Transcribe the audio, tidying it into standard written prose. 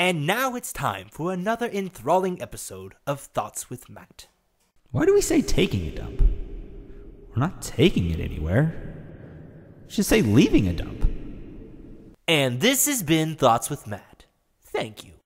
And now it's time for another enthralling episode of Thoughts with Matt. Why do we say taking a dump? We're not taking it anywhere. We should say leaving a dump. And this has been Thoughts with Matt. Thank you.